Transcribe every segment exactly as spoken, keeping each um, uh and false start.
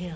kill.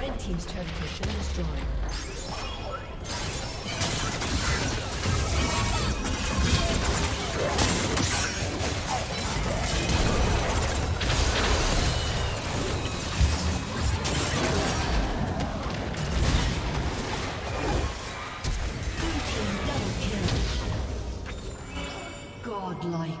Red team's turret has been destroyed. Blue team double kill. Godlike.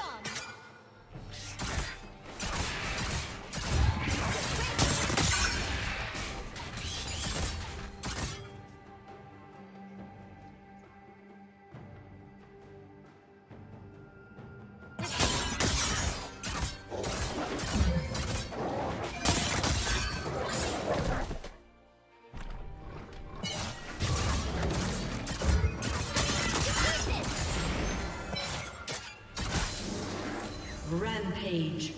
Rampage.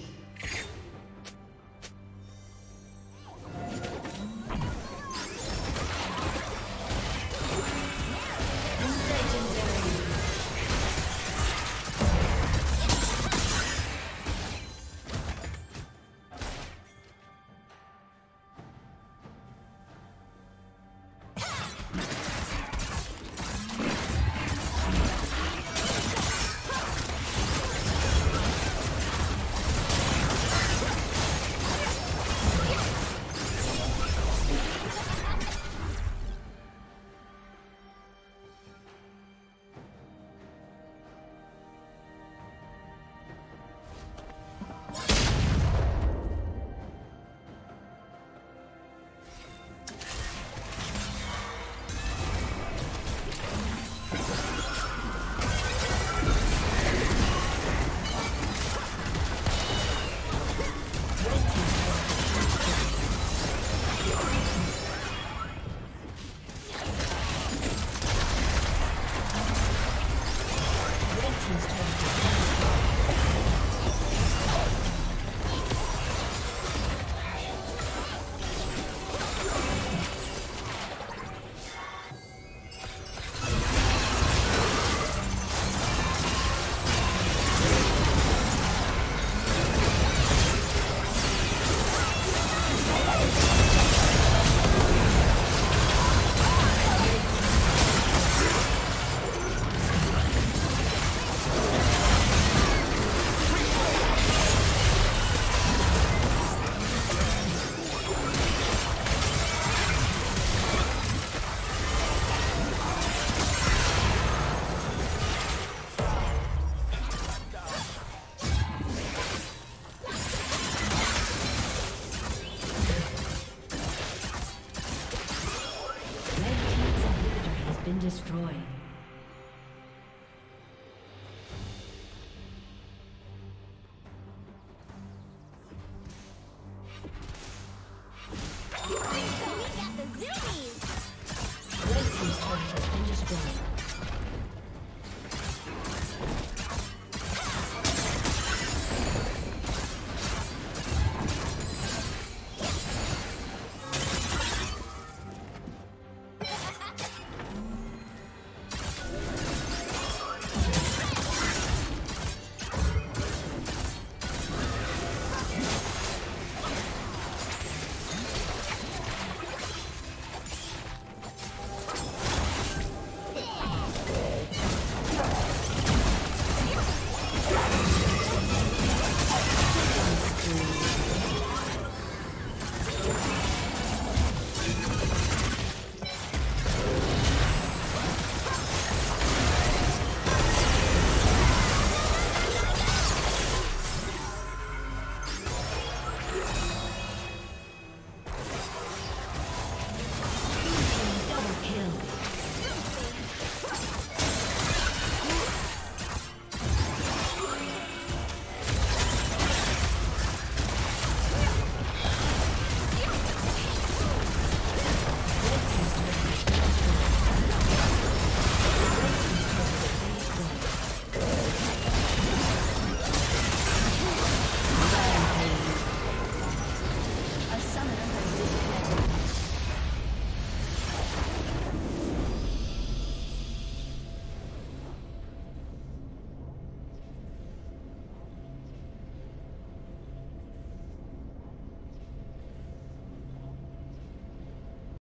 Destroy.